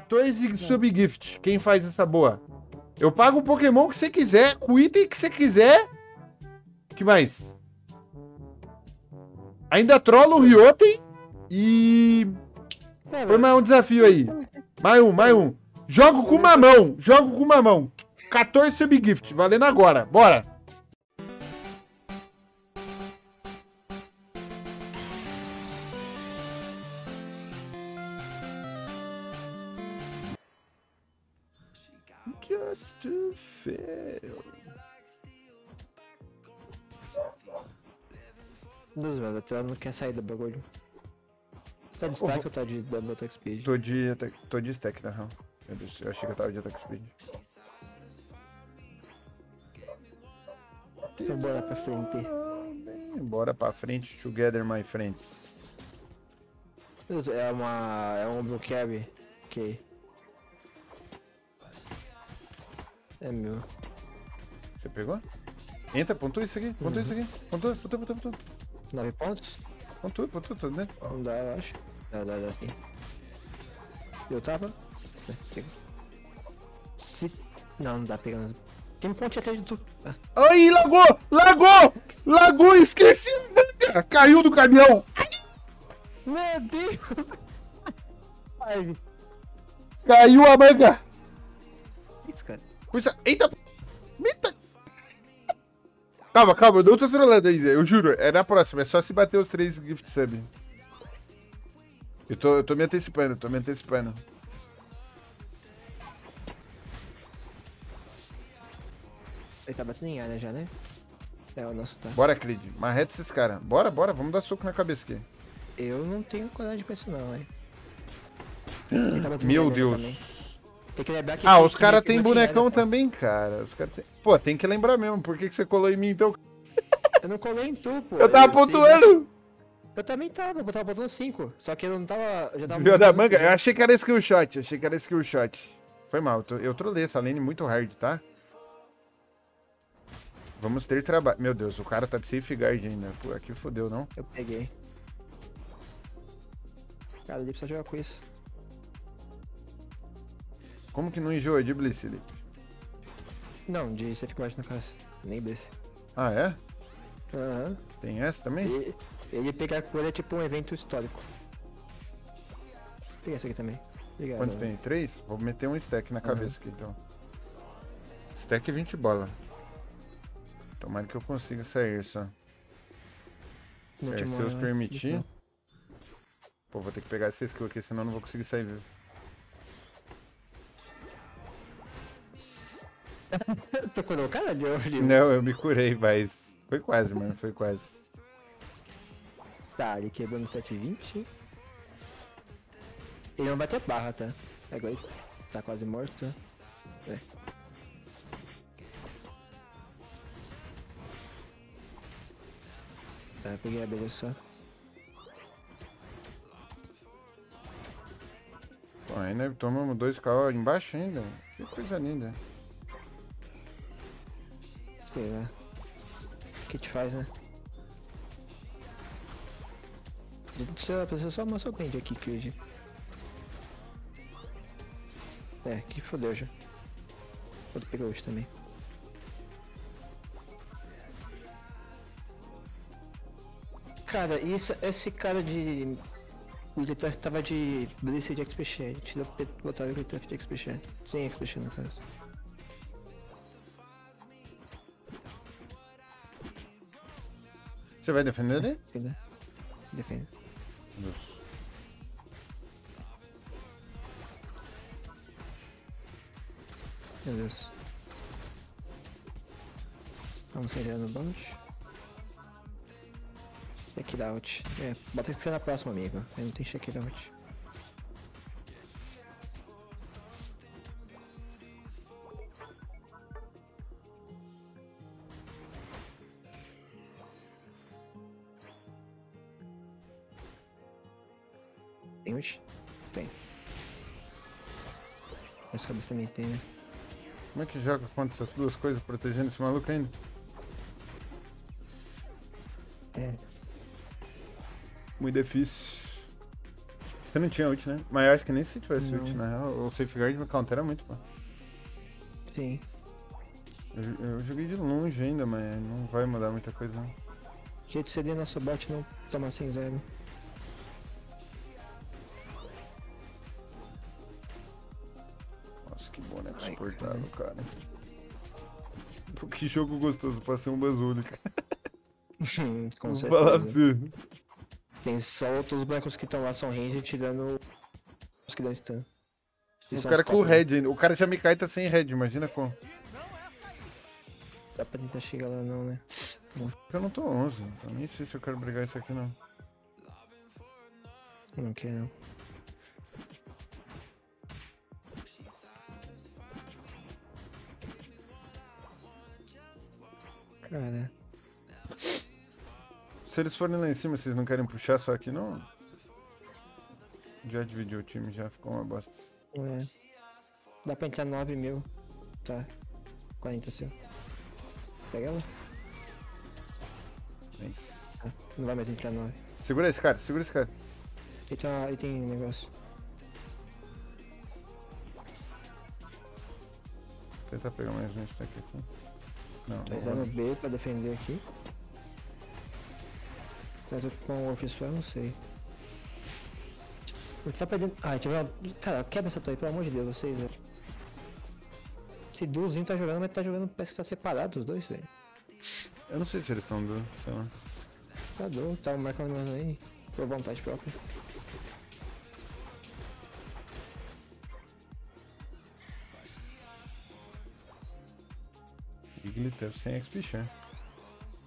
14 subgift. Quem faz essa boa? Eu pago o Pokémon que você quiser, o item que você quiser. O que mais? Ainda trolo o Ryoten e... Foi mais um desafio aí. Mais um. Jogo com uma mão. 14 subgift, valendo agora. Bora. Just to fail. Deus, velho, ela não quer sair do bagulho. Tá de stack ou tá de dano attack speed? Tô de stack, na real. Meu Deus, eu achei que eu tava de attack speed. Então bora pra frente. Bora pra frente, together my friends. Deus, é um blue cab. Ok. É meu. Você pegou? Entra, pontua isso aqui, pontua isso aqui. Pontua. 9 pontos? Pontua, tudo dentro. Não dá, eu acho. Dá sim. Deu tapa? Pega. Se... Não dá, pegando. Tem um ponte atrás de tu. Ah. Ai, lagou, esqueci. Caiu do caminhão. Meu Deus. Ai. Caiu a manga. Isso, cara. Eita! Eita! Calma, eu não tô trolando ainda, eu juro, é na próxima, é só se bater os 3 gift sub. Eu tô me antecipando, Ele tá batendo em área já, né? É, o nosso tá. Bora, Creed, marreta esses caras. Bora, vamos dar soco na cabeça aqui. Eu não tenho coragem pra isso não, velho. Meu Deus. Também. Tem que lembrar que os caras tem bonecão também, cara. Os caras tem... Pô, tem que lembrar mesmo. Por que você colou em mim, então? Eu não colei em tu, pô. Eu tava pontuando. Eu também tava. Eu tava pontuando 5. Só que eu não tava... Eu já tava da manga. Eu achei que era skill shot. Foi mal. Eu trolei essa lane muito hard, tá? Vamos ter trabalho. Meu Deus, o cara tá de safe guard ainda. Pô, aqui fodeu, não? Eu peguei. Cara, ele precisa jogar com isso. Como que não enjoa de Bliss, Felipe? Não, de safe guard no caso. Nem Bliss. Ah, é? Aham. Tem essa também? Ele pegar cura é tipo um evento histórico. Peguei essa aqui também. Obrigado. Quantos tem? 3? Vou meter um stack na cabeça aqui, então. Stack 20 bola. Tomara que eu consiga sair só. Se Deus permitir. Uhum. Pô, vou ter que pegar essa skill aqui, senão eu não vou conseguir sair vivo. Tu curou o cara ali, Olivotec? Não, eu me curei, mas foi quase, mano, Tá, ele quebrou no 720. Ele não bateu a barra, tá? Agora ele tá quase morto. É. Tá, eu peguei a abelha só. Pô, ainda tomamos 2k embaixo ainda. Que coisa linda. Sei lá. O que te faz, né? Precisa só uma surpresa aqui, Creed. É, que fodeu já. Vou pegar hoje também. Cara, esse cara de... O Retraft tava de Blizzard de XPX. A gente deu pra botar o Retraft de XPX. Sem XPX no caso. Você vai defender ele? Defende. Meu Deus. Vamos sair no bunch. Check it out. É, bota aqui na próxima, amigo. Aí não tem check it out. Tem. Eu soube que também tem, né? Como é que joga contra essas duas coisas protegendo esse maluco ainda? É. Muito difícil. Você não tinha ult, né? Mas eu acho que nem se tivesse ult, na real. O safeguard no counter é muito bom. Sim. Eu joguei de longe ainda, mas não vai mudar muita coisa, não. Jeito de ceder nosso bot não tomar sem zero. Nossa, que boneco suportável, cara. Que jogo gostoso, passei um bazulho, cara. Com certeza. Vou falar pra você. Tem só outros bonecos que estão lá, são ranger, tirando os que dão stun. O cara com o red ainda. O cara já me cai e tá sem red, imagina como. Dá pra tentar chegar lá não, né? Eu não tô 11, então nem sei se eu quero brigar isso aqui não. Não quero. Cara... Se eles forem lá em cima, vocês não querem puxar só aqui não? Já dividiu o time, já ficou uma bosta. É. Dá pra entrar 9 mil. Tá. 40 seu. Pega ela. Nice. Ah, não vai mais entrar 9. Segura esse cara, segura esse cara. Ele tem um negócio. Vou tentar pegar mais um stack aqui. Não, tá dando B pra defender aqui. Mas com o official eu não sei. Ele tá perdendo. Ah, tiver uma. Cara, quebra essa torre, pelo amor de Deus, vocês, velho. Esse duozinho tá jogando, mas tá jogando, parece que tá separado os dois, velho. Eu não sei se eles estão duo, sei lá. Tá duo, tá marcando mais lane, por vontade própria. Iglitef sem XP.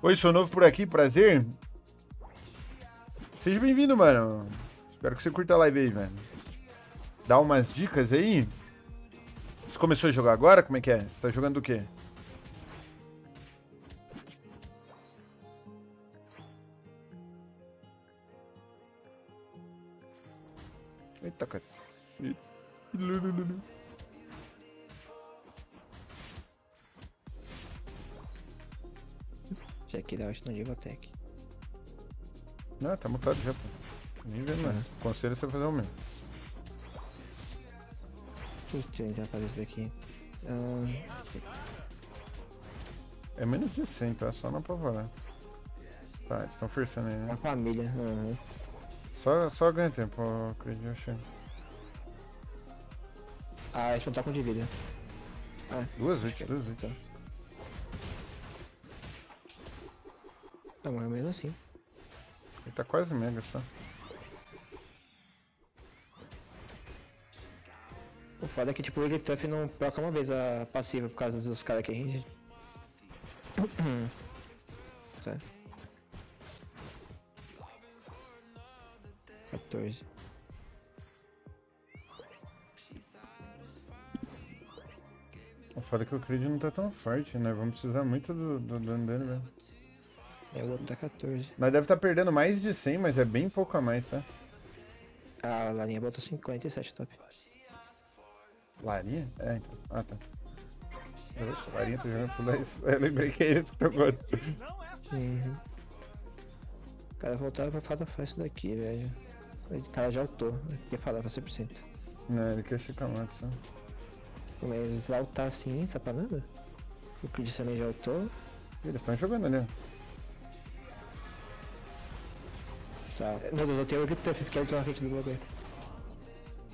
Oi, sou novo por aqui, prazer. Seja bem-vindo, mano. Espero que você curta a live aí, velho. Dá umas dicas aí. Você começou a jogar agora? Como é que é? Você tá jogando do quê? Eita, cara. Já que dá ult no Olivotec. Não, tá mutado já, pô. Nem vendo mais. Conselho é você fazer o mesmo. Deixa eu entrar pra isso daqui. É menos de 100, tá? Só não apavorar. Tá, eles estão forçando aí, né? Uma família. Uhum. Só ganha tempo, eu acredito, eu achei. Ah, eles vão estar com de vida. Ah, duas ult. Tá, mas é mesmo assim. Ele tá quase mega só. O foda é que tipo, o Retraft não troca uma vez a passiva por causa dos caras que rangem. Tá. 14. O foda é que o Creed não tá tão forte, né? Vamos precisar muito do dano dele mesmo. É, o outro tá 14. Nós deve estar perdendo mais de 100, mas é bem pouco a mais, tá? Ah, a Larinha botou 57 top. Larinha? É, então. Ah, tá. Nossa, Larinha tá jogando por 10. Eu lembrei que é eles que eu gosto. Uhum. O cara voltava pra falar isso daqui, velho. O cara já ultou. Ele quer falar pra 100%. Não, ele quer ficar mato só. Mas vai ultar assim, sapanada? O Creed também já ultou. Eles estão jogando ali, ó. Tá. Meu Deus, eu tenho o Retraft, porque ele tá na frente do bagulho.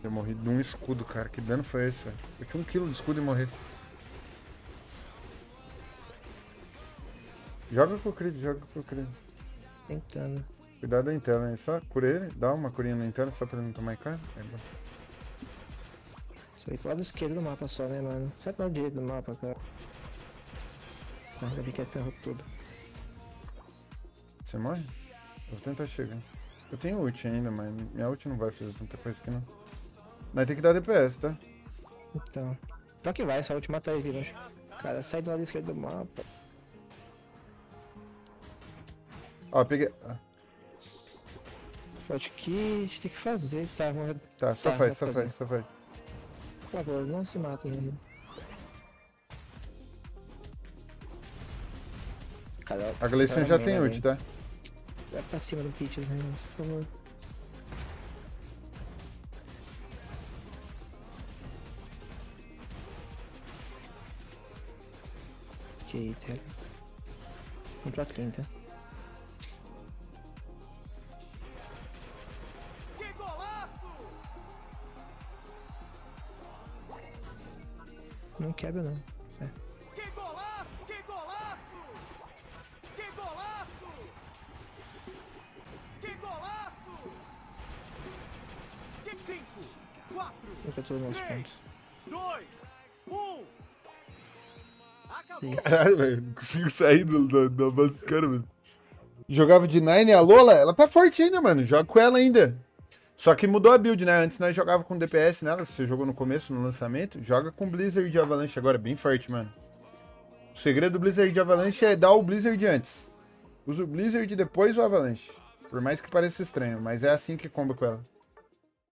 Eu morri de um escudo, cara. Que dano foi esse? Eu tinha 1 kg de escudo e morri. Joga com o Creed, joga com o Creed. Tentando. Cuidado da Intel, né? Só cura ele, dá uma curinha na Intel só pra ele não tomar cara. É bom. Só ir pro lado esquerdo do mapa só, né, mano? Sai pro lado direito do mapa, cara. Ainda bem que ele ferrou tudo. Você morre? Eu vou tentar chegar. Eu tenho ult ainda, mas minha ult não vai fazer tanta coisa aqui não. Nós tem que dar DPS, tá? Então. Pra que vai, essa ult mata ele, viu? Cara, sai do lado esquerdo do mapa. Ó, peguei. Acho que a gente tem que fazer, tá? Tá, só faz. Por favor, não se matem ainda. A Glaceon já tem ult, tá? Vai pra cima do pitch, né? Por favor. skater. Vamos pra 30. Que golaço! Não quebra não. É. Que golaço! Que golaço! Que golaço! Que golaço! Que 5, 4, 3, 2, 1. Caralho, velho, não consigo sair da base dos caras, mano. Jogava de Nine, a Lola, ela tá forte ainda, mano. Joga com ela ainda. Só que mudou a build, né? Antes nós jogava com DPS nela, se você jogou no começo, no lançamento. Joga com Blizzard de Avalanche agora, bem forte, mano. O segredo do Blizzard de Avalanche é dar o Blizzard antes. Usa o Blizzard e depois o Avalanche. Por mais que pareça estranho, mas é assim que comba com ela.